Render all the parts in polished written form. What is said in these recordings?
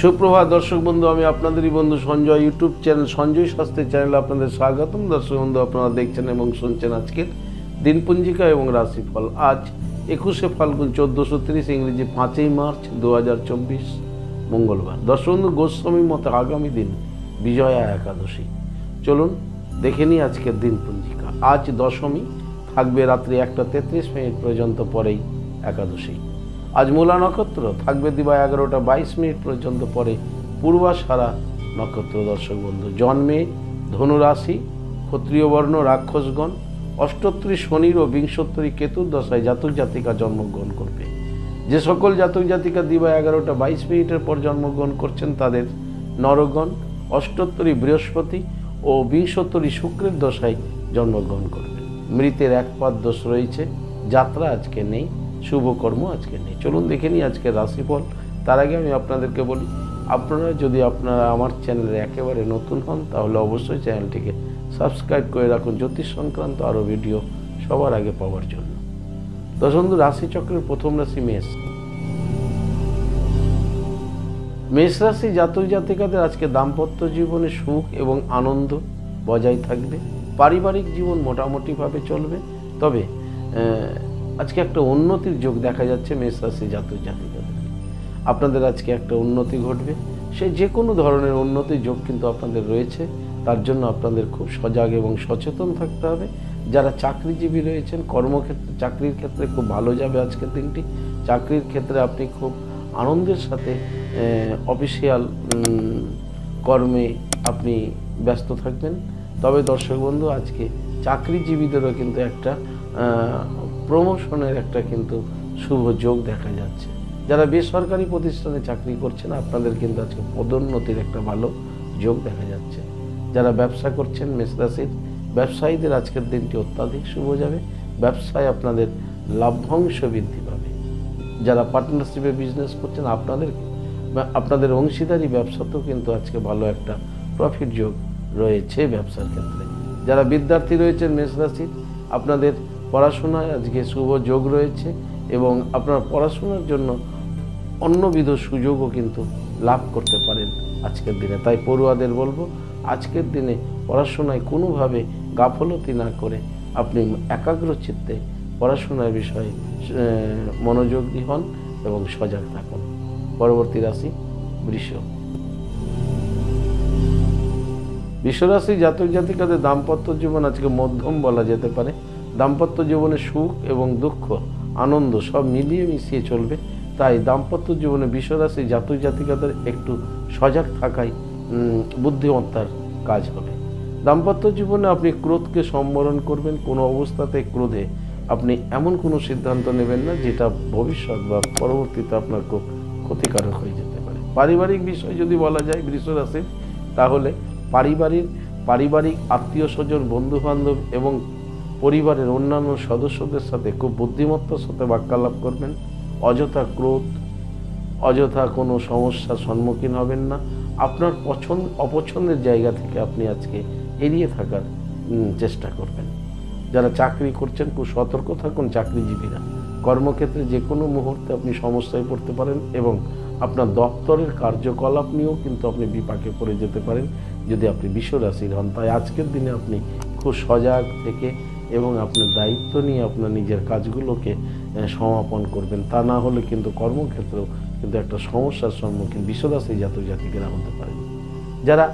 সুপ্রভাত দর্শক বন্ধু, আমি আপনাদেরই বন্ধু সঞ্জয়। ইউটিউব চ্যানেল সঞ্জয় শাস্ত্রের চ্যানেলে আপনাদের স্বাগতম। দর্শক বন্ধু, আপনারা দেখছেন এবং শুনছেন আজকের দিনপঞ্জিকা এবং রাশিফল। আজ 21শে ফাল্গুন 1430 ইংরেজি 5ই মার্চ 2024 মঙ্গলবার। দর্শক বন্ধু, গোস্বামী মতে আগামী দিন বিজয়া একাদশী। চলুন দেখে নিই আজকের দিনপঞ্জিকা। আজ দশমী থাকবে রাত্রি 1টা 33 মিনিট পর্যন্ত, পরেই একাদশী। আজ মূলা নক্ষত্র থাকবে দিবা 11টা 22 মিনিট পর্যন্ত, পরে পূর্বাষাঢ়া নক্ষত্র। দর্শক বন্ধু, জন্মে ধনুরাশি, ক্ষত্রিয় বর্ণ, রাক্ষসগণ। 38 শনির ও 20 কেতুর দশায় জাতক জাতিকা জন্মগ্রহণ করবে। যে সকল জাতক জাতিকা দিবা 11টা 22 মিনিটের পর জন্মগ্রহণ করছেন তাদের নরগণ 38 বৃহস্পতি ও 20 শুক্রের দশায় জন্মগ্রহণ করবে। মৃতের 1 পাদ দোষ রয়েছে, যাত্রা আজকে নেই, শুভকর্ম আজকে নেই। চলুন দেখে নিই আজকে রাশিফল। তার আগে আমি আপনাদেরকে বলি, আপনারা যদি আমার চ্যানেলে একেবারে নতুন হন তাহলে অবশ্যই চ্যানেলটিকে সাবস্ক্রাইব করে রাখুন জ্যোতিষ সংক্রান্ত আরও ভিডিও সবার আগে পাওয়ার জন্য। দর্শক, রাশিচক্রের প্রথম রাশি মেষ। মেষ রাশি জাতক জাতিকাদের আজকে দাম্পত্য জীবনে সুখ এবং আনন্দ বজায় থাকবে। পারিবারিক জীবন মোটামুটিভাবে চলবে, তবে আজকে একটা উন্নতির যোগ দেখা যাচ্ছে মেষ রাশি জাতক জাতিকাদের। আপনাদের আজকে একটা উন্নতি ঘটবে, সে যে কোনো ধরনের উন্নতির যোগ কিন্তু আপনাদের রয়েছে। তার জন্য আপনাদের খুব সজাগ এবং সচেতন থাকতে হবে। যারা চাকরিজীবী রয়েছেন, কর্মক্ষেত্রে, চাকরির ক্ষেত্রে খুব ভালো যাবে আজকের দিনটি। চাকরির ক্ষেত্রে আপনি খুব আনন্দের সাথে অফিসিয়াল কর্মে আপনি ব্যস্ত থাকবেন। তবে দর্শক বন্ধু, আজকে চাকরিজীবীদেরও কিন্তু একটা প্রমোশনের কিন্তু শুভ যোগ দেখা যাচ্ছে। যারা বেসরকারি প্রতিষ্ঠানে চাকরি করছেন আপনাদের কিন্তু আজকে পদোন্নতির একটা ভালো যোগ দেখা যাচ্ছে। যারা ব্যবসা করছেন মেষ রাশির ব্যবসায়ীদের আজকের দিনটি অত্যাধিক শুভ যাবে। ব্যবসায় আপনাদের লাভ্যাংশ বৃদ্ধি পাবে। যারা পার্টনারশিপে বিজনেস করছেন আপনাদের অংশীদারি ব্যবসাতেও কিন্তু আজকে ভালো একটা প্রফিট যোগ রয়েছে ব্যবসার ক্ষেত্রে। যারা বিদ্যার্থী রয়েছেন মেষ রাশির, আপনাদের পড়াশোনায় আজকে শুভ যোগ রয়েছে এবং আপনার পড়াশোনার জন্য অন্যবিধ সুযোগও কিন্তু লাভ করতে পারেন আজকের দিনে। তাই পড়ুয়াদের বলবো, আজকের দিনে পড়াশোনায় কোনোভাবে গাফলতি না করে আপনি একাগ্র চিত্তে পড়াশোনার বিষয়ে মনোযোগী হন এবং সজাগ থাকুন। পরবর্তী রাশি বৃষ। বৃষরাশি জাতক জাতিকাদের দাম্পত্য জীবন আজকে মধ্যম বলা যেতে পারে। দাম্পত্য জীবনে সুখ এবং দুঃখ, আনন্দ সব মিলিয়ে মিশিয়ে চলবে। তাই দাম্পত্য জীবনে বৃষরাশি জাতক জাতিকাদের একটু সজাগ থাকাই বুদ্ধিমত্তার কাজ হবে। দাম্পত্য জীবনে আপনি ক্রোধকে সম্বরণ করবেন। কোনো অবস্থাতে ক্রোধে আপনি এমন কোনো সিদ্ধান্ত নেবেন না যেটা ভবিষ্যৎ বা পরবর্তীতে আপনার খুব ক্ষতিকারক হয়ে যেতে পারে। পারিবারিক বিষয় যদি বলা যায় বৃষরাশির, তাহলে পারিবারিক আত্মীয় স্বজন, বন্ধুবান্ধব এবং পরিবারের অন্যান্য সদস্যদের সাথে খুব বুদ্ধিমত্তার সাথে বাক্যালাপ করবেন। অযথা কোনো সমস্যার সম্মুখীন হবেন না। আপনার অপছন্দের জায়গা থেকে আপনি আজকে এড়িয়ে থাকার চেষ্টা করবেন। যারা চাকরি করছেন খুব সতর্ক থাকুন চাকরিজীবীরা। কর্মক্ষেত্রে যে কোনো মুহূর্তে আপনি সমস্যায় পড়তে পারেন এবং আপনার দপ্তরের কার্যকলাপ নিয়েও কিন্তু আপনি বিপাকে পড়ে যেতে পারেন যদি আপনি বৃষরাশির হন। তাই আজকের দিনে আপনি খুব সজাগ থেকে এবং আপনার দায়িত্ব নিয়ে আপনার নিজের কাজগুলোকে সমাপন করবেন। তা না হলে কিন্তু কর্মক্ষেত্রেও কিন্তু একটা সমস্যার সম্মুখীন বৃষরাশি জাতক জাতিকারা হতে পারেন। যারা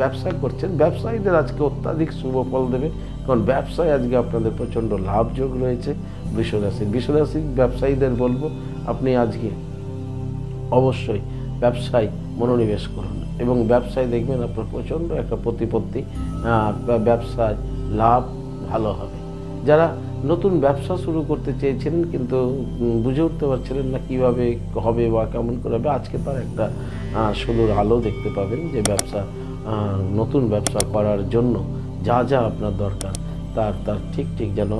ব্যবসা করছেন ব্যবসায়ীদের আজকে অত্যাধিক শুভ ফল দেবে, কারণ ব্যবসায় আজকে আপনাদের প্রচণ্ড লাভযোগ রয়েছে বৃষরাশির। ব্যবসায়ীদের বলবো, আপনি আজকে অবশ্যই ব্যবসায় মনোনিবেশ করুন এবং ব্যবসায় দেখবেন আপনার প্রচণ্ড একটা প্রতিপত্তি, ব্যবসায় লাভ ভালো হবে। যারা নতুন ব্যবসা শুরু করতে চেয়েছিলেন কিন্তু বুঝে উঠতে পারছিলেন না কীভাবে হবে বা কেমন করে হবে, আজকে তার একটা সুদূর আলো দেখতে পাবেন। যে নতুন ব্যবসা করার জন্য যা যা আপনার দরকার তার ঠিক যেন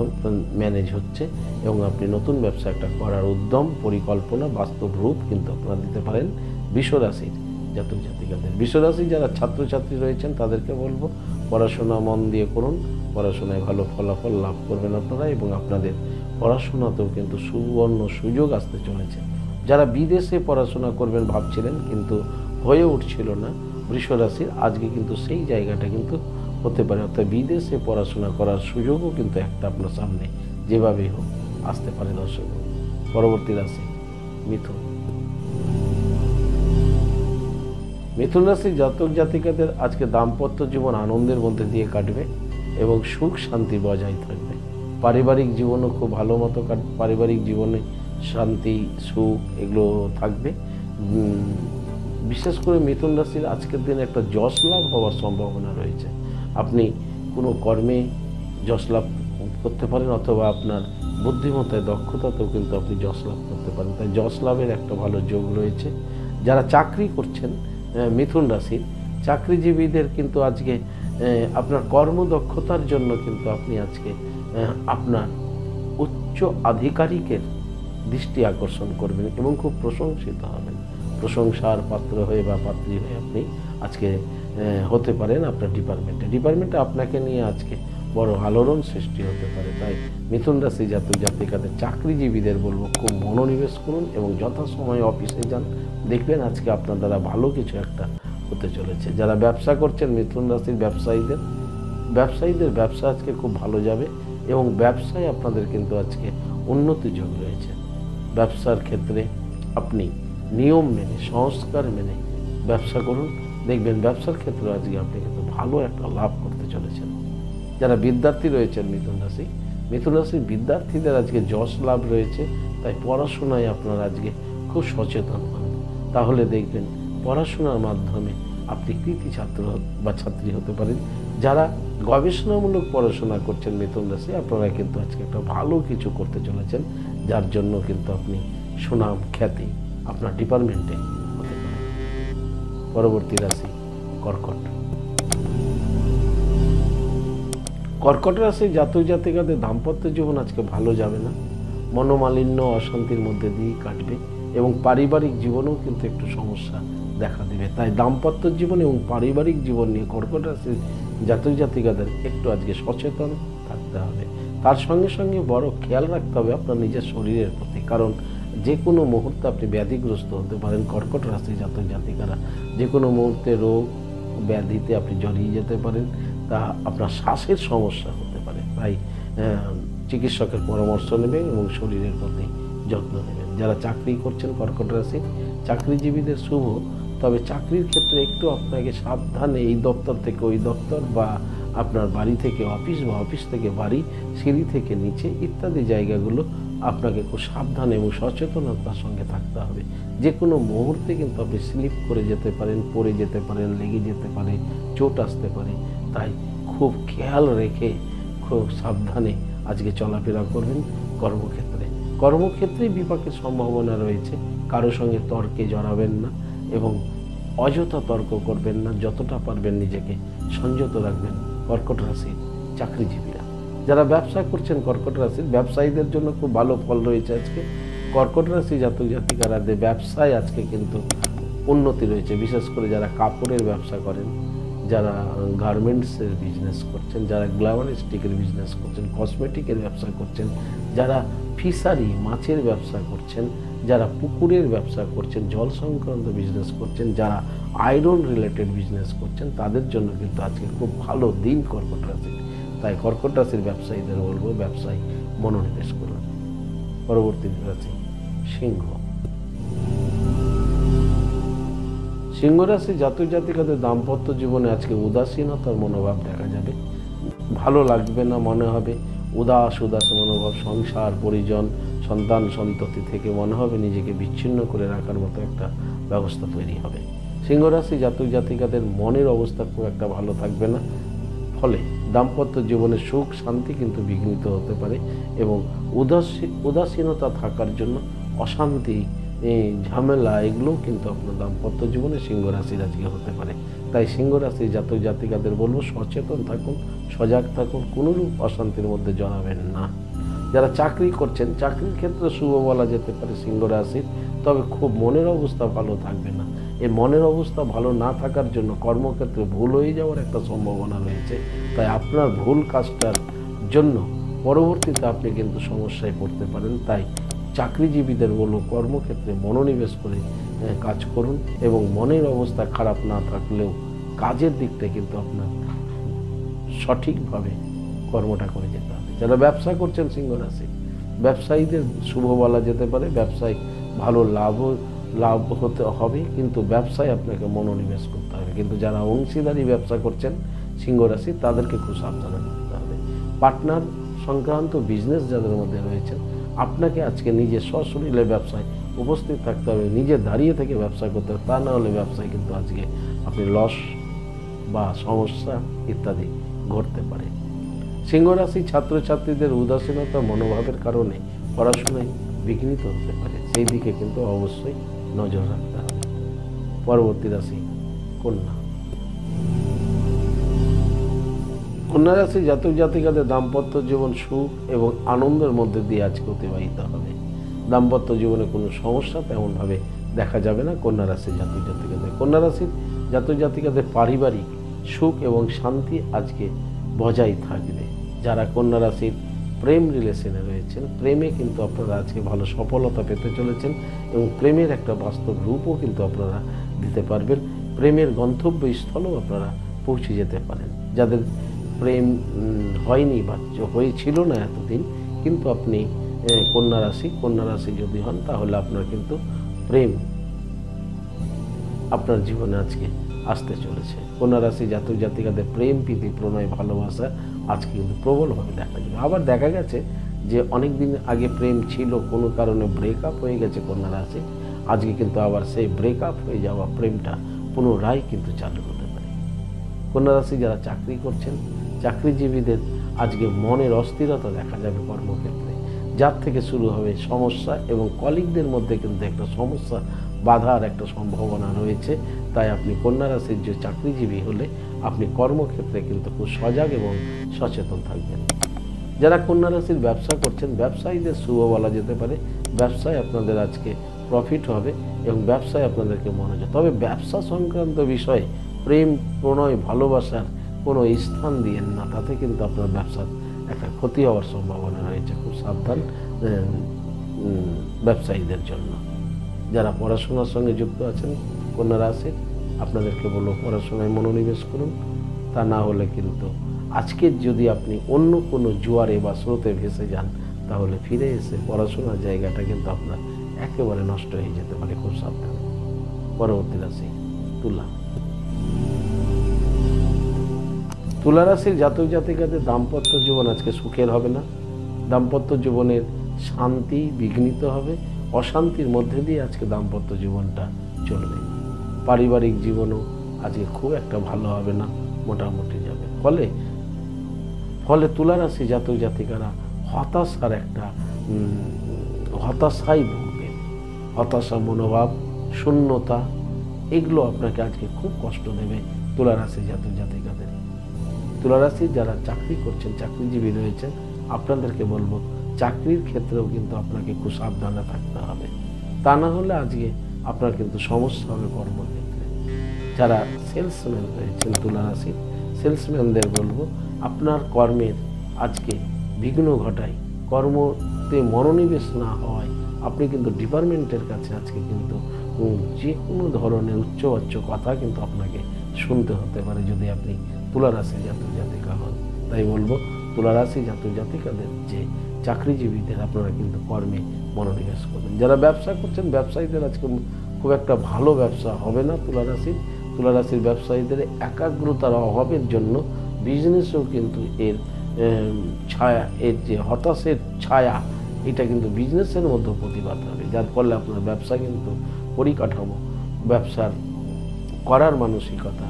ম্যানেজ হচ্ছে এবং আপনি নতুন ব্যবসা একটা করার উদ্যম, পরিকল্পনা, বাস্তব রূপ কিন্তু আপনারা দিতে পারেন বৃষরাশির জাতক জাতিকাদের। বৃষরাশি যারা ছাত্রছাত্রী রয়েছেন তাদেরকে বলবো, পড়াশোনা মন দিয়ে করুন। পড়াশোনায় ভালো ফলাফল লাভ করবেন আপনারা এবং আপনাদের পড়াশোনাতেও কিন্তু সুবর্ণ সুযোগ আসতে চলেছে। যারা বিদেশে পড়াশোনা করবেন ভাবছিলেন কিন্তু হয়ে উঠছিল না বৃষ রাশির, আজকে কিন্তু সেই জায়গাটা কিন্তু হতে পারে, অর্থাৎ বিদেশে পড়াশোনা করার সুযোগও কিন্তু একটা আপনার সামনে যেভাবেই হোক আসতে পারে দর্শক। পরবর্তী রাশি মিথুন। মিথুন রাশির জাতক জাতিকাদের আজকে দাম্পত্য জীবন আনন্দের মধ্যে দিয়ে কাটবে এবং সুখ শান্তি বজায় থাকবে। পারিবারিক জীবনও খুব ভালো মতো পারিবারিক জীবনে শান্তি সুখ এগুলো থাকবে। বিশেষ করে মিথুন রাশির আজকের দিনে একটা যশ লাভ হওয়ার সম্ভাবনা রয়েছে। আপনি কোনো কর্মে যশ লাভ করতে পারেন, অথবা আপনার বুদ্ধিমত্তায় দক্ষতাতেও কিন্তু আপনি যশ লাভ করতে পারেন। তাই যশ লাভের একটা ভালো যোগ রয়েছে। যারা চাকরি করছেন মিথুন রাশির চাকরিজীবীদের কিন্তু আজকে আপনার কর্মদক্ষতার জন্য কিন্তু আপনি আজকে আপনার উচ্চ আধিকারিকের দৃষ্টি আকর্ষণ করবেন এবং খুব প্রশংসিত হবেন। প্রশংসার পাত্র হয়ে বা পাত্রী হয়ে আপনি আজকে হতে পারেন। আপনার ডিপার্টমেন্টে আপনাকে নিয়ে আজকে বড় আলোড়ন সৃষ্টি হতে পারে। তাই মিথুন রাশি জাতক জাতিকাদের চাকরিজীবীদের বলব খুব মনোনিবেশ করুন এবং যথাসময়ে অফিসে যান, দেখবেন আজকে আপনার দ্বারা ভালো কিছু একটা হতে চলেছে। যারা ব্যবসা করছেন মিথুন রাশির ব্যবসায়ীদের ব্যবসা আজকে খুব ভালো যাবে এবং ব্যবসায় আপনাদের কিন্তু আজকে উন্নতি যোগ রয়েছে। ব্যবসার ক্ষেত্রে আপনি নিয়ম মেনে সংস্কার মেনে ব্যবসা করুন, দেখবেন ব্যবসার ক্ষেত্রে আজকে আপনি কিন্তু ভালো একটা লাভ করতে চলেছেন। যারা বিদ্যার্থী রয়েছেন মিথুন রাশির বিদ্যার্থীদের আজকে যশ লাভ রয়েছে। তাই পড়াশোনায় আপনার আজকে খুব সচেতন হন, তাহলে দেখবেন পড়াশোনার মাধ্যমে আপনি কৃতী ছাত্র বা ছাত্রী হতে পারেন। যারা গবেষণামূলক পড়াশোনা করছেন মিথুন রাশি, আপনারা কিন্তু আজকে একটা ভালো কিছু করতে চলেছেন, যার জন্য কিন্তু আপনি সুনাম খ্যাতি আপনার ডিপার্টমেন্টে হতে পারেন। পরবর্তী রাশি কর্কট। কর্কট রাশির জাতক জাতিকাদের দাম্পত্য জীবন আজকে ভালো যাবে না, মনোমালিন্য অশান্তির মধ্যে দিয়ে কাটবে এবং পারিবারিক জীবনেও কিন্তু একটু সমস্যা দেখা দেবে। তাই দাম্পত্য জীবন এবং পারিবারিক জীবন নিয়ে কর্কট রাশির জাতক জাতিকাদের একটু আজকে সচেতন থাকতে হবে। তার সঙ্গে সঙ্গে বড় খেয়াল রাখতে হবে আপনার নিজের শরীরের প্রতি, কারণ যে কোনো মুহূর্তে আপনি ব্যাধিগ্রস্ত হতে পারেন। কর্কট রাশির জাতক জাতিকারা যে কোনো মুহূর্তে রোগ ব্যাধিতে আপনি জড়িয়ে যেতে পারেন, তা আপনার শ্বাসের সমস্যা হতে পারে। তাই চিকিৎসকের পরামর্শ নেবেন এবং শরীরের প্রতি যত্ন নেবেন। যারা চাকরি করছেন কর্কট রাশি চাকরিজীবীদের শুভ, তবে চাকরির ক্ষেত্রে একটু আপনাকে সাবধানে এই দপ্তর থেকে ওই দপ্তর বা আপনার বাড়ি থেকে অফিস বা অফিস থেকে বাড়ি, সিঁড়ি থেকে নিচে ইত্যাদি জায়গাগুলো আপনাকে খুব সাবধান এবং সচেতনতার সঙ্গে থাকতে হবে। যে কোনো মুহূর্তে কিন্তু আপনি স্লিপ করে যেতে পারেন, পড়ে যেতে পারেন, লেগে যেতে পারে, চোট আসতে পারে। তাই খুব খেয়াল রেখে খুব সাবধানে আজকে চলাফেরা করবেন। কর্মক্ষেত্রে বিপাকের সম্ভাবনা রয়েছে। কারো সঙ্গে তর্কে জড়াবেন না এবং অযথা তর্ক করবেন না, যতটা পারবেন নিজেকে সংযত রাখবেন কর্কট রাশির চাকরিজীবীরা। যারা ব্যবসা করছেন কর্কট রাশির ব্যবসায়ীদের জন্য খুব ভালো ফল রয়েছে আজকে। কর্কট রাশি জাতক জাতিকারা ব্যবসায় আজকে কিন্তু উন্নতি রয়েছে, বিশেষ করে যারা কাপড়ের ব্যবসা করেন, যারা গার্মেন্টসের বিজনেস করছেন, যারা গ্লামারিস্টিকের বিজনেস করছেন, কসমেটিকের ব্যবসা করছেন, যারা ফিশারি মাছের ব্যবসা করছেন, যারা পুকুরের ব্যবসা করছেন, জল সংক্রান্ত বিজনেস করছেন, যারা আয়রন রিলেটেড বিজনেস করছেন, তাদের জন্য কিন্তু আজকে খুব ভালো দিন কর্কট রাশির। তাই কর্কট রাশির ব্যবসায়ীদের বলবো ব্যবসায় মনোনিবেশ করুন। পরবর্তী রাশি সিংহ। সিংহ রাশি জাতক জাতিকাদের দাম্পত্য জীবনে আজকে উদাসীনতার মনোভাব দেখা যাবে। ভালো লাগবে না মনে হবে, উদাস মনোভাব, সংসার পরিজন সন্তান সন্ততি থেকে মনে হবে নিজেকে বিচ্ছিন্ন করে রাখার মতো একটা ব্যবস্থা তৈরি হবে। সিংহ রাশি জাতক জাতিকাদের মনের অবস্থা খুব একটা ভালো থাকবে না, ফলে দাম্পত্য জীবনে সুখ শান্তি কিন্তু বিঘ্নিত হতে পারে এবং উদাসীনতা থাকার জন্য অশান্তি ঝামেলা এগুলোও কিন্তু আপনার দাম্পত্য জীবনে সিংহ রাশির আজকে হতে পারে। তাই সিংহ রাশির জাতক জাতিকাদের বলবো সচেতন থাকুন, সজাগ থাকুন, কোনোরূপ অশান্তির মধ্যে জড়াবেন না। যারা চাকরি করছেন চাকরির ক্ষেত্রে শুভ বলা যেতে পারে সিংহ রাশির, তবে খুব মনের অবস্থা ভালো থাকবে না। এই মনের অবস্থা ভালো না থাকার জন্য কর্মক্ষেত্রে ভুল হয়ে যাওয়ার একটা সম্ভাবনা রয়েছে। তাই আপনার ভুল কাজটার জন্য পরবর্তীতে আপনি কিন্তু সমস্যায় পড়তে পারেন। তাই চাকরিজীবীদের বলব, কর্মক্ষেত্রে মনোনিবেশ করে কাজ করুন এবং মনের অবস্থা খারাপ না থাকলেও কাজের দিকটা কিন্তু আপনার সঠিকভাবে কর্মটা করে যেতে হবে। যারা ব্যবসা করছেন সিংহ রাশি, ব্যবসায়ীদের শুভ বলা যেতে পারে, ব্যবসায় ভালো লাভ হতে হবে, কিন্তু ব্যবসায় আপনাকে মনোনিবেশ করতে হবে। কিন্তু যারা অংশীদারি ব্যবসা করছেন সিংহ রাশি, তাদেরকে খুব সাবধানে থাকতে হবে। পার্টনার সংক্রান্ত বিজনেস যাদের মধ্যে রয়েছে, আপনাকে আজকে নিজে সশরীরে ব্যবসায় উপস্থিত থাকতে হবে, নিজে দাঁড়িয়ে থেকে ব্যবসা করতে হবে। তা না হলে ব্যবসায় কিন্তু আজকে আপনি লস বা সমস্যা ইত্যাদি ঘটতে পারে। সিংহ রাশি ছাত্রছাত্রীদের উদাসীনতা মনোভাবের কারণে পড়াশোনায় বিঘ্নিত হতে পারে, সেই দিকে কিন্তু অবশ্যই নজর রাখতে হবে। পরবর্তী রাশি কন্যা। কন্যা রাশি জাতক জাতিকাদের দাম্পত্য জীবন সুখ এবং আনন্দের মধ্যে দিয়ে আজকে অতিবাহিত হবে। দাম্পত্য জীবনে কোনো সমস্যা তেমনভাবে দেখা যাবে না কন্যা রাশির জাতক জাতিকাদের। কন্যা রাশির জাতক জাতিকাদের পারিবারিক সুখ এবং শান্তি আজকে বজায় থাকবে। যারা কন্যা রাশির প্রেম রিলেশনে রয়েছেন, প্রেমে কিন্তু আপনারা আজকে ভালো সফলতা পেতে চলেছেন এবং প্রেমের একটা বাস্তব রূপও কিন্তু আপনারা দিতে পারবেন, প্রেমের গন্তব্যস্থলেও আপনারা পৌঁছে যেতে পারেন। যাদের প্রেম হয়নি বা হয়েছিল না এতদিন, কিন্তু আপনি কন্যা রাশি যদি হন, তাহলে আপনার কিন্তু প্রেম আপনার জীবনে আজকে আসতে চলেছে। কন্যা রাশি জাতক জাতিকাদের প্রেম প্রীতি প্রণয় ভালোবাসা আজকে কিন্তু প্রবলভাবে দেখা যাবে। আবার দেখা গেছে যে অনেক দিন আগে প্রেম ছিল, কোনো কারণে ব্রেকআপ হয়ে গেছে কন্যা রাশি, আজকে কিন্তু আবার সেই ব্রেকআপ হয়ে যাওয়া প্রেমটা পুনরায় কিন্তু চালু হতে পারে। কন্যা রাশি যারা চাকরি করছেন, চাকরিজীবীদের আজকে মনের অস্থিরতা দেখা যাবে কর্মক্ষেত্রে, যার থেকে শুরু হবে সমস্যা এবং কলিগদের মধ্যে কিন্তু একটা সমস্যা বাধার একটা সম্ভাবনা রয়েছে। তাই আপনি কন্যা রাশির যে চাকরিজীবী হলে আপনি কর্মক্ষেত্রে কিন্তু খুব সজাগ এবং সচেতন থাকবেন। যারা কন্যা রাশির ব্যবসা করছেন, ব্যবসায়ীদের শুভ বলা যেতে পারে, ব্যবসায় আপনাদের আজকে প্রফিট হবে এবং ব্যবসায় আপনাদেরকে মনোযোগ। তবে ব্যবসা সংক্রান্ত বিষয়ে প্রেম প্রণয় ভালোবাসার কোনো স্থান দিয়েন না, তাতে কিন্তু আপনার ব্যবসার একটা ক্ষতি হওয়ার সম্ভাবনা রয়েছে। খুব সাবধান ব্যবসায়ীদের জন্য। যারা পড়াশোনার সঙ্গে যুক্ত আছেন কন্যা রাশির, আপনাদেরকে বলব পড়াশোনায় মনোনিবেশ করুন। তা না হলে কিন্তু আজকে যদি আপনি অন্য কোনো জোয়ারে বা স্রোতে ভেসে যান, তাহলে ফিরে এসে পড়াশোনার জায়গাটা কিন্তু আপনার একেবারে নষ্ট হয়ে যেতে পারে। খুব সাবধান। পরবর্তী রাশি তুলা। তুলা রাশির জাতক জাতিকাদের দাম্পত্য জীবন আজকে সুখের হবে না, দাম্পত্য জীবনের শান্তি বিঘ্নিত হবে, অশান্তির মধ্যে দিয়ে আজকে দাম্পত্য জীবনটা চলবে। পারিবারিক জীবনও আজকে খুব একটা ভালো হবে না, মোটামুটি যাবে। ফলে তুলা রাশি জাতক জাতিকারা হতাশায় ভুগবেন। হতাশা মনোভাব, শূন্যতা, এগুলো আপনাকে আজকে খুব কষ্ট দেবে তুলা রাশি জাতক জাতিকাদের। তুলা রাশি যারা চাকরি করছেন, চাকরিজীবী রয়েছেন, আপনাদেরকে বলবো চাকরির ক্ষেত্রেও কিন্তু আপনাকে খুব সাবধানে থাকতে হবে। তা না হলে আজকে আপনার কিন্তু সমস্যা হবে কর্মক্ষেত্রে। যারা সেলসম্যান রয়েছেন তুলা রাশির, সেলসম্যানদের বলবো আপনার কর্মের আজকে বিঘ্ন ঘটায়, কর্মতে মনোনিবেশ না হওয়ায় আপনি কিন্তু ডিপার্টমেন্টের কাছে আজকে কিন্তু যে কোনো ধরনের উচ্চবাচ্য কথা কিন্তু আপনাকে শুনতে হতে পারে যদি আপনি তুলা রাশি জাতক জাতিকা হন। তাই বলবো তুলা রাশি জাতক জাতিকাদের যে চাকরিজীবীদের, আপনারা কিন্তু কর্মে মনোনিবেশ করবেন। যারা ব্যবসা করছেন, ব্যবসায়ীদের আজকে খুব একটা ভালো ব্যবসা হবে না তুলা রাশির ব্যবসায়ীদের একাগ্রতার অভাবের জন্য বিজনেসও কিন্তু এর যে হতাশের ছায়া, এটা কিন্তু বিজনেসের মধ্যে প্রতিবাদ হবে, যার ফলে আপনার ব্যবসা কিন্তু পরিকাঠামো, ব্যবসার করার মানসিকতা,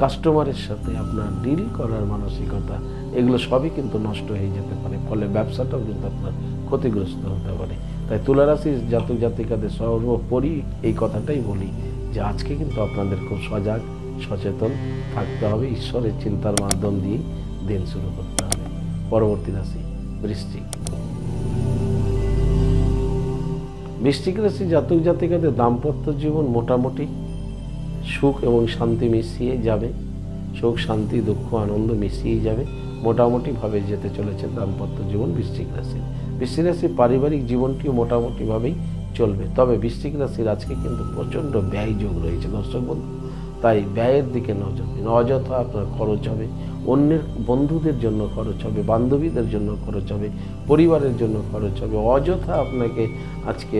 কাস্টমারের সাথে আপনার ডিল করার মানসিকতা, এগুলো সবই কিন্তু নষ্ট হয়ে যেতে পারে। ফলে ব্যবসাটাও কিন্তু আপনার ক্ষতিগ্রস্ত হতে পারে। তাই তুলা রাশির জাতক জাতিকাদের সর্বোপরি এই কথাটাই বলি যে আজকে কিন্তু আপনাদের খুব সজাগ সচেতন থাকতে হবে, ঈশ্বরের চিন্তার মাধ্যম দিয়ে দিন শুরু করতে হবে। পরবর্তী রাশি বৃশ্চিক। বৃশ্চিক রাশি জাতক জাতিকাদের দাম্পত্য জীবন মোটামুটি সুখ এবং শান্তি মিশিয়ে যাবে, সুখ শান্তি দুঃখ আনন্দ মিশিয়ে যাবে, মোটামুটিভাবে যেতে চলেছে দাম্পত্য জীবন বৃশ্চিক রাশি। বৃশ্চিক রাশির পারিবারিক জীবনটিও মোটামুটিভাবেই চলবে। তবে বৃশ্চিক রাশির আজকে কিন্তু প্রচণ্ড ব্যয় যোগ রয়েছে দর্শক বন্ধু, তাই ব্যয়ের দিকে নজর দিন। অযথা আপনার খরচ হবে, অন্যের বন্ধুদের জন্য খরচ হবে, বান্ধবীদের জন্য খরচ হবে, পরিবারের জন্য খরচ হবে। অযথা আপনাকে আজকে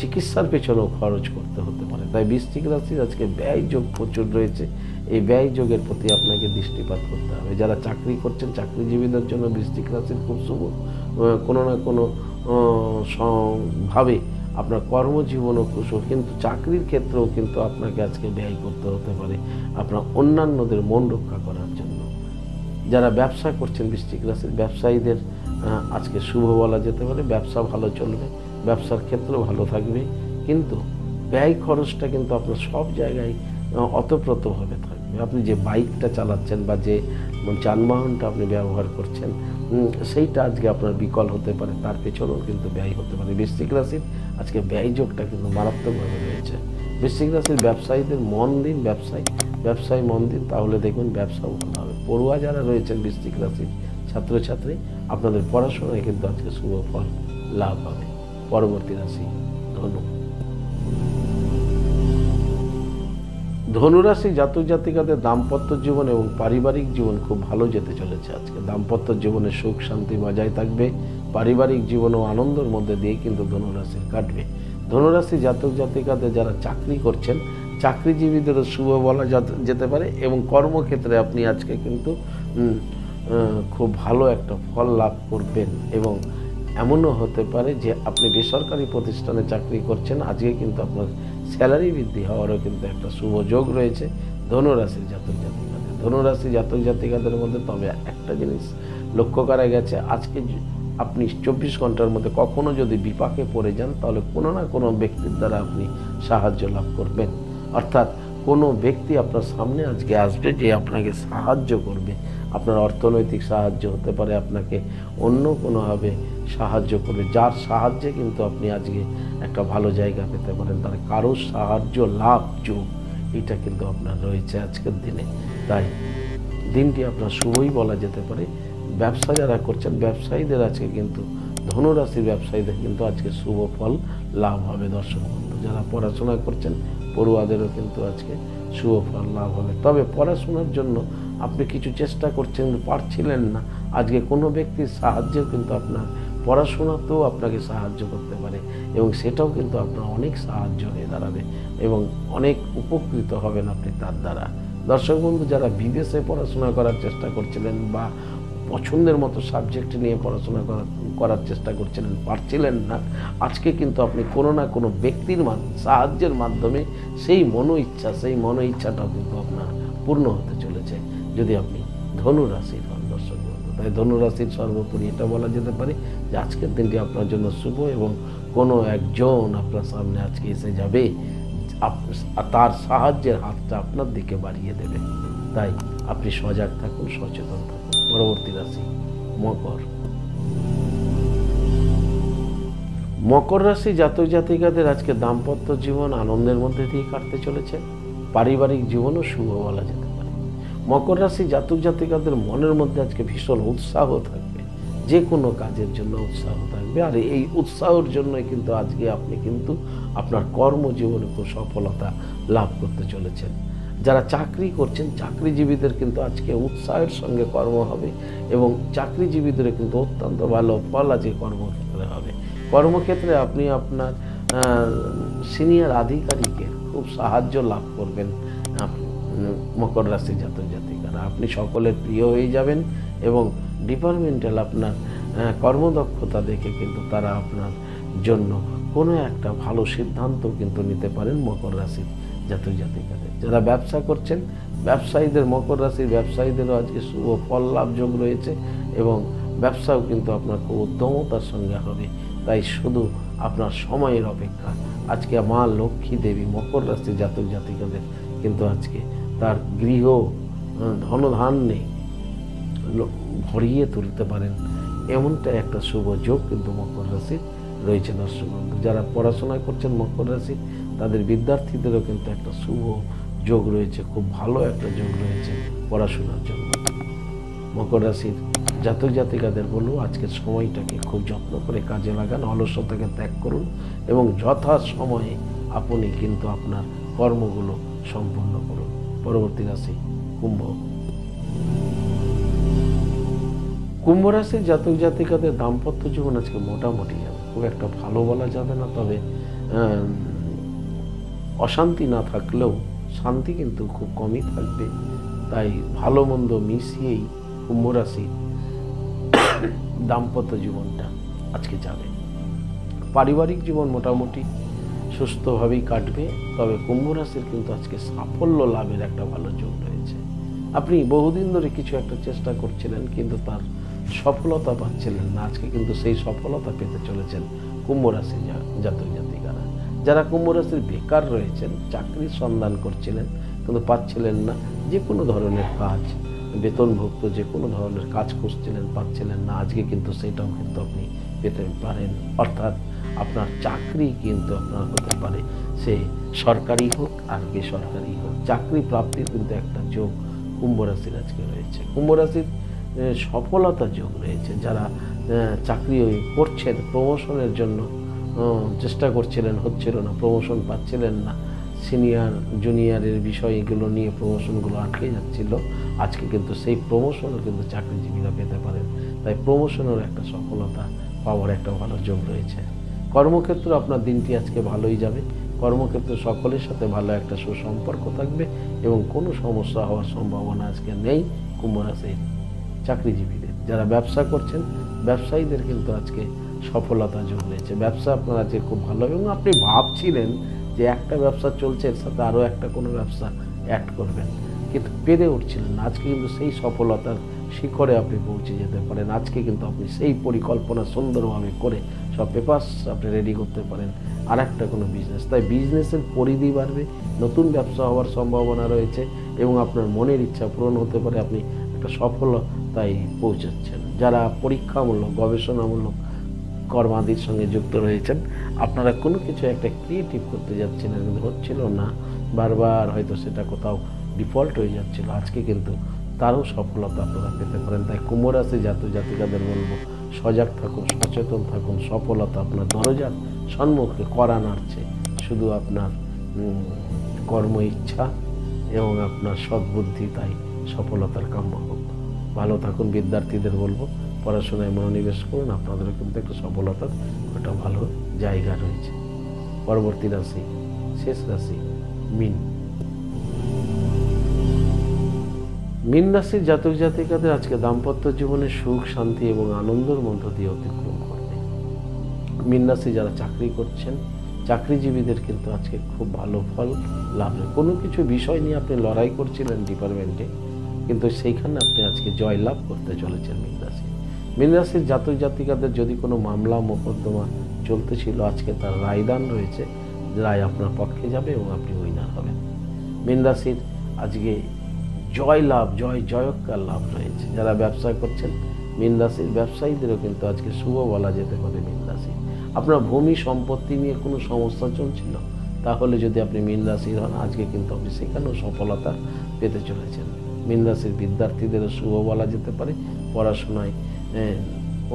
চিকিৎসার পেছনেও খরচ করতে হতে পারে। তাই বৃশ্চিক রাশির আজকে ব্যয় যোগ প্রচুর রয়েছে, এই ব্যয় যোগের প্রতি আপনাকে দৃষ্টিপাত করতে হবে। যারা চাকরি করছেন চাকরিজীবীদের জন্য বৃশ্চিক রাশির খুব শুভ। কোনো না কোনো ভাবে আপনার কর্মজীবনও কুশল, কিন্তু চাকরির ক্ষেত্রেও কিন্তু আপনাকে আজকে ব্যয় করতে হতে পারে আপনার অন্যান্যদের মন রক্ষা করার জন্য। যারা ব্যবসা করছেন বৃশ্চিক রাশির ব্যবসায়ীদের আজকে শুভ বলা যেতে পারে। ব্যবসা ভালো চলবে, ব্যবসার ক্ষেত্রেও ভালো থাকবে, কিন্তু ব্যয় খরচটা কিন্তু আপনার সব জায়গায় অতপ্রতভাবে থাকবে। আপনি যে বাইকটা চালাচ্ছেন বা যে যানবাহনটা আপনি ব্যবহার করছেন সেইটা আজকে আপনার বিকল হতে পারে, তার পেছনেও কিন্তু ব্যয় হতে পারে। বৃশ্চিক রাশির আজকে ব্যয় যোগটা কিন্তু মারাত্মকভাবে রয়েছে। বৃশ্চিক রাশির ব্যবসায়ীদের মন দিন ব্যবসায় মন দিন, তাহলে দেখবেন ব্যবসা ভালো হবে। পড়ুয়া যারা রয়েছেন বৃশ্চিক রাশির ছাত্রছাত্রী, আপনাদের পড়াশোনায় কিন্তু আজকে শুভ ফল লাভ হবে। পরবর্তী রাশি ধনুরাশি জাতক জাতিকাদের দাম্পত্য জীবন এবং পারিবারিক জীবন খুব ভালো যেতে চলেছে। আজকে দাম্পত্য জীবনে সুখ শান্তি বজায় থাকবে, পারিবারিক জীবন ও আনন্দের মধ্যে দিয়ে কিন্তু ধনুরাশির কাটবে। ধনুরাশি জাতক জাতিকাদের যারা চাকরি করছেন চাকরিজীবীদেরও শুভ বলা যেতে পারে, এবং কর্মক্ষেত্রে আপনি আজকে কিন্তু খুব ভালো একটা ফল লাভ করবেন। এবং এমনও হতে পারে যে আপনি বেসরকারি প্রতিষ্ঠানে চাকরি করছেন, আজকে কিন্তু আপনার স্যালারি বৃদ্ধি হওয়ারও কিন্তু একটা শুভ যোগ রয়েছে ধনুরাশির জাতক জাতিকাদের। ধনুরাশি জাতক জাতিকাদের মধ্যে তবে একটা জিনিস লক্ষ্য করা গেছে, আজকে আপনি 24 ঘন্টার মধ্যে কখনো যদি বিপাকে পড়ে যান তাহলে কোনো না কোনো ব্যক্তির দ্বারা আপনি সাহায্য লাভ করবেন। অর্থাৎ কোনো ব্যক্তি আপনার সামনে আজকে আসবে যে আপনাকে সাহায্য করবে। আপনার অর্থনৈতিক সাহায্য হতে পারে, আপনাকে অন্য কোনোভাবে সাহায্য করবে, যার সাহায্যে কিন্তু আপনি আজকে একটা ভালো জায়গা পেতে পারেন। তার কারোর সাহায্য লাভ যোগ এটা কিন্তু আপনার রয়েছে আজকের দিনে, তাই দিনটি আপনার শুভই বলা যেতে পারে। ব্যবসা যারা করছেন ব্যবসায়ীদের আজকে কিন্তু ধনুরাশির ব্যবসায়ীদের কিন্তু আজকে শুভ ফল লাভ হবে দর্শক বন্ধু। যারা পড়াশোনা করছেন পড়ুয়াদেরও কিন্তু আজকে শুভ ফল লাভ হবে। তবে পড়াশোনার জন্য আপনি কিছু চেষ্টা করছেন পারছিলেন না, আজকে কোনো ব্যক্তির সাহায্যেও কিন্তু আপনার পড়াশোনাতেও আপনাকে সাহায্য করতে পারে, এবং সেটাও কিন্তু আপনার অনেক সাহায্য হয়ে দাঁড়াবে এবং অনেক উপকৃত হবেন আপনি তার দ্বারা। দর্শক বন্ধু, যারা বিদেশে পড়াশোনা করার চেষ্টা করছিলেন বা পছন্দের মতো সাবজেক্ট নিয়ে পড়াশোনা করার চেষ্টা করছিলেন পারছিলেন না, আজকে কিন্তু আপনি কোনো না কোনো ব্যক্তির সাহায্যের মাধ্যমে সেই মনো ইচ্ছাটাও কিন্তু আপনার পূর্ণ হতে চলেছে যদি আপনি ধনুরাশির হন দর্শক বন্ধু। তাই ধনুরাশির সর্বোপরি এটা বলা যেতে পারে যে আজকের দিনটি আপনার জন্য শুভ, এবং কোনো একজন আপনার সামনে আজকে এসে যাবে, তার সাহায্যের হাতটা আপনার দিকে বাড়িয়ে দেবে। তাই আপনি সজাগ থাকুন, সচেতন থাকুন। পরবর্তী রাশি মকর। মকর রাশি জাতক জাতিকাদের আজকে দাম্পত্য জীবন আনন্দের মধ্যে দিয়ে কাটতে চলেছে, পারিবারিক জীবনও শুভ বলা যেতে পারে। মকর রাশি জাতক জাতিকাদের মনের মধ্যে আজকে ভীষণ উৎসাহ থাকবে, যে কোনো কাজের জন্য উৎসাহ থাকবে, আর এই উৎসাহের জন্যই কিন্তু আজকে আপনি কিন্তু আপনার কর্মজীবনে খুব সফলতা লাভ করতে চলেছেন। যারা চাকরি করছেন চাকরিজীবীদের কিন্তু আজকে উৎসাহের সঙ্গে কর্ম হবে, এবং চাকরিজীবীদের কিন্তু অত্যন্ত ভালো ফল আজকে কর্মক্ষেত্রে হবে। কর্মক্ষেত্রে আপনি আপনার সিনিয়র আধিকারিকের খুব সাহায্য লাভ করবেন। মকর রাশি জাতক জাতিকারা আপনি সকলের প্রিয় হয়ে যাবেন, এবং ডিপার্টমেন্টাল আপনার কর্মদক্ষতা দেখে কিন্তু তারা আপনার জন্য কোনো একটা ভালো সিদ্ধান্ত কিন্তু নিতে পারেন মকর রাশির জাতক জাতিকাদের। যারা ব্যবসা করছেন ব্যবসায়ীদের মকর রাশির ব্যবসায়ীদেরও আজকে শুভ ফল লাভযোগ রয়েছে, এবং ব্যবসাও কিন্তু আপনার খুব উদ্যমতার সঙ্গে হবে। তাই শুধু আপনার সময়ের অপেক্ষা। আজকে মা লক্ষ্মী দেবী মকর রাশির জাতক জাতিকাদের কিন্তু আজকে তার গৃহ ধনধান্যে ভরিয়ে তুলতে পারেন, এমনটা একটা শুভ যোগ কিন্তু মকর রাশির রয়েছে দর্শক বন্ধু। যারা পড়াশোনা করছেন মকর রাশি তাদের বিদ্যার্থীদেরও কিন্তু একটা শুভ যোগ রয়েছে, খুব ভালো একটা যোগ রয়েছে পড়াশোনার জন্য মকর রাশির জাতক জাতিকাদের বলুন, আজকের সময়টাকে খুব যত্ন করে কাজে লাগান, অলসতাকে ত্যাগ করুন এবং যথা সময়ে আপনি কিন্তু আপনার কর্মগুলো সম্পূর্ণ করুন। পরবর্তী রাশি কুম্ভ। কুম্ভ রাশির জাতক জাতিকাদের দাম্পত্য জীবন আজকে মোটামুটি যাবে, খুব একটা ভালো বলা যাবে না, তবে অশান্তি না থাকলেও শান্তি কিন্তু খুব কমই থাকবে। তাই ভালো মন্দ মিশিয়েই কুম্ভ রাশি দাম্পত্য জীবনটা আজকে যাবে। পারিবারিক জীবন মোটামুটি সুস্থভাবেই কাটবে, তবে কুম্ভ রাশির কিন্তু আজকে সাফল্য লাভের একটা ভালো যোগ রয়েছে। আপনি বহুদিন ধরে কিছু একটা চেষ্টা করছিলেন কিন্তু তার সফলতা পাচ্ছিলেন না, আজকে কিন্তু সেই সফলতা পেতে চলেছেন কুম্ভ রাশির জাতক জাতিকারা। যারা কুম্ভ রাশির বেকার রয়েছেন, চাকরির সন্ধান করছিলেন কিন্তু পাচ্ছিলেন না, যে কোনো ধরনের কাজ, বেতনভুক্ত যে কোনো ধরনের কাজ খুঁজছিলেন পাচ্ছিলেন না, আজকে কিন্তু সেটাও কিন্তু আপনি পেতে পারেন। অর্থাৎ আপনার চাকরি কিন্তু আপনার হতে পারে, সে সরকারি হোক আর বেসরকারি হোক, চাকরি প্রাপ্তির কিন্তু একটা যোগ কুম্ভ রাশির আজকে রয়েছে। কুম্ভ রাশির সফলতা যোগ রয়েছে। যারা চাকরি করছেন, প্রমোশনের জন্য চেষ্টা করছিলেন, হচ্ছিল না, প্রমোশন পাচ্ছিলেন না, সিনিয়র জুনিয়রের বিষয় এগুলো নিয়ে প্রমোশনগুলো আটকে যাচ্ছিল, আজকে কিন্তু সেই প্রমোশনও কিন্তু চাকরিজীবীরা পেতে পারেন। তাই প্রমোশনের একটা সফলতা পাওয়ার একটা ভালো যোগ রয়েছে। কর্মক্ষেত্র আপনার দিনটি আজকে ভালোই যাবে। কর্মক্ষেত্রে সকলের সাথে ভালো একটা সুসম্পর্ক থাকবে এবং কোনো সমস্যা হওয়ার সম্ভাবনা আজকে নেই কুম্ভ রাশির চাকরিজীবীদের। যারা ব্যবসা করছেন, ব্যবসায়ীদের কিন্তু আজকে সফলতা যোগ রয়েছে। ব্যবসা আপনার আজকে খুব ভালো, এবং আপনি ভাবছিলেন যে একটা ব্যবসা চলছে এর সাথে আরও একটা কোনো ব্যবসা অ্যাড করবেন কিন্তু পেরে উঠছিলেন না, আজকে কিন্তু সেই সফলতার শিখরে আপনি পৌঁছে যেতে পারেন। আজকে কিন্তু আপনি সেই পরিকল্পনা সুন্দরভাবে করে সব পেপারস আপনি রেডি করতে পারেন আর একটা কোনো বিজনেস। তাই বিজনেসের পরিধি বাড়বে, নতুন ব্যবসা হওয়ার সম্ভাবনা রয়েছে এবং আপনার মনের ইচ্ছা পূরণ হতে পারে, আপনি একটা সফলতায় পৌঁছাচ্ছেন। যারা পরীক্ষামূলক, গবেষণামূলক কর্মাদির সঙ্গে যুক্ত রয়েছেন, আপনারা কোনো কিছু একটা ক্রিয়েটিভ করতে যাচ্ছিলেন কিন্তু হচ্ছিল না, বারবার হয়তো সেটা কোথাও ডিফল্ট হয়ে যাচ্ছিল, আজকে কিন্তু তারও সফলতা আপনারা পেতে পারেন। তাই কুম্ভ রাশি জাতক জাতিকাদের বলবো, সজাগ থাকুন, সচেতন থাকুন, সফলতা আপনার দরজার সম্মুখে কড়া নাড়ছে। শুধু আপনার কর্ম ইচ্ছা এবং আপনার সদ্বুদ্ধি তাই সফলতার কাম্য হোক। ভালো থাকুন। বিদ্যার্থীদের বলবো, পড়াশোনায় মনোনিবেশ করুন, আপনাদেরও কিন্তু একটা সফলতার একটা ভালো জায়গা রয়েছে। পরবর্তী রাশি, শেষ রাশি মীন। মীন রাশির জাতক জাতিকাদের আজকে দাম্পত্য জীবনে সুখ, শান্তি এবং আনন্দের মধ্য দিয়ে অতিক্রম করবে। মীন রাশি যারা চাকরি করছেন, চাকরিজীবীদের কিন্তু আজকে খুব ভালো ফল লাভ। কোনো কিছু বিষয় নিয়ে আপনি লড়াই করছিলেন ডিপার্টমেন্টে, কিন্তু সেইখানে আপনি আজকে জয়লাভ করতে চলেছেন মীন রাশি। মীন রাশির জাতক জাতিকাদের যদি কোনো মামলা মোকদ্দমা চলতেছিল, আজকে তার রায়দান রয়েছে, রায় আপনার পক্ষে যাবে এবং আপনি উইনার হবেন। মীন রাশির আজকে জয় লাভ, জয় জয়কার লাভ রয়েছে। যারা ব্যবসা করছেন, মীন রাশির ব্যবসায়ীদেরও কিন্তু আজকে শুভ বলা যেতে পারে মীন রাশি। আপনার ভূমি সম্পত্তি নিয়ে কোনো সমস্যা চলছিল, তাহলে যদি আপনি মীন রাশির হন, আজকে কিন্তু আপনি সেখানেও সফলতা পেতে চলেছেন। মীন রাশির বিদ্যার্থীদেরও শুভ বলা যেতে পারে। পড়াশোনায়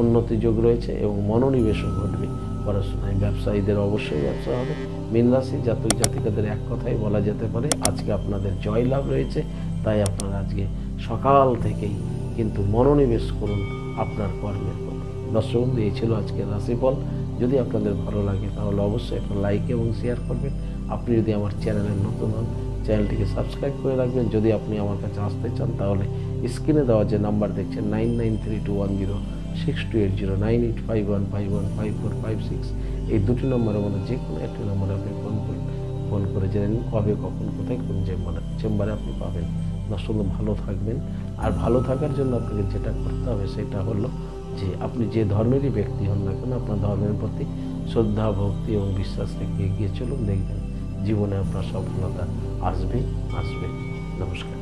উন্নতি যোগ রয়েছে এবং মনোনিবেশও ঘটবে পড়াশোনায়। ব্যবসায়ীদের অবশ্যই ব্যবসা হবে। মীন রাশির জাতক জাতিকাদের এক কথাই বলা যেতে পারে, আজকে আপনাদের জয় লাভ রয়েছে। তাই আপনারা আজকে সকাল থেকেই কিন্তু মনোনিবেশ করুন আপনার কর্মের প্রতি। দর্শক বন্ধু, এই ছিল আজকের রাশিফল। যদি আপনাদের ভালো লাগে তাহলে অবশ্যই একটা লাইক এবং শেয়ার করবেন। আপনি যদি আমার চ্যানেলের নতুন হন, চ্যানেলটিকে সাবস্ক্রাইব করে রাখবেন। যদি আপনি আমার কাছে আসতে চান তাহলে স্ক্রিনে দেওয়া যে নাম্বার দেখছেন 99321062809851515456, এই দুটি নম্বরের মধ্যে যে কোনো একটি নম্বরে আপনি ফোন করুন। ফোন করে জেনে নিন কবে, কখন, কোথায়, কোন চেম্বারে আপনি পাবেন। দর্শক, ভালো থাকবেন। আর ভালো থাকার জন্য আপনাকে যেটা করতে হবে সেটা হলো যে আপনি যে ধর্মেরই ব্যক্তি হন না কেন, আপনার ধর্মের প্রতি শ্রদ্ধা, ভক্তি এবং বিশ্বাস রেখে এগিয়ে চলুন। দেখবেন জীবনে আপনার সফলতা আসবে। নমস্কার।